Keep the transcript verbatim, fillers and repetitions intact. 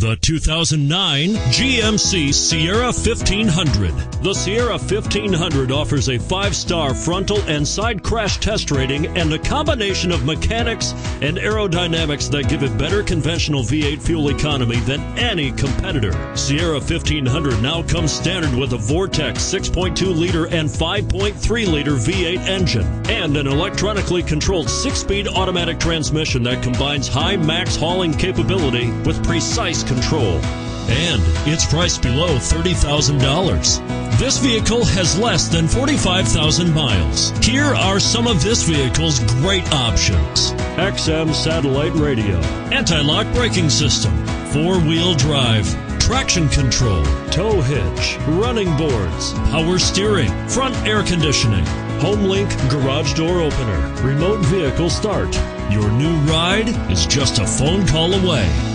The two thousand nine G M C Sierra fifteen hundred. The Sierra fifteen hundred offers a five-star frontal and side crash test rating and a combination of mechanics and aerodynamics that give it better conventional V eight fuel economy than any competitor. Sierra fifteen hundred now comes standard with a Vortec six point two liter and five point three liter V eight engine and an electronically controlled six-speed automatic transmission that combines high max hauling capability with precise control, and it's priced below thirty thousand dollars. This vehicle has less than forty-five thousand miles. Here are some of this vehicle's great options: X M satellite radio, anti-lock braking system, four-wheel drive, traction control, tow hitch, running boards, power steering, front air conditioning, HomeLink garage door opener, remote vehicle start. Your new ride is just a phone call away.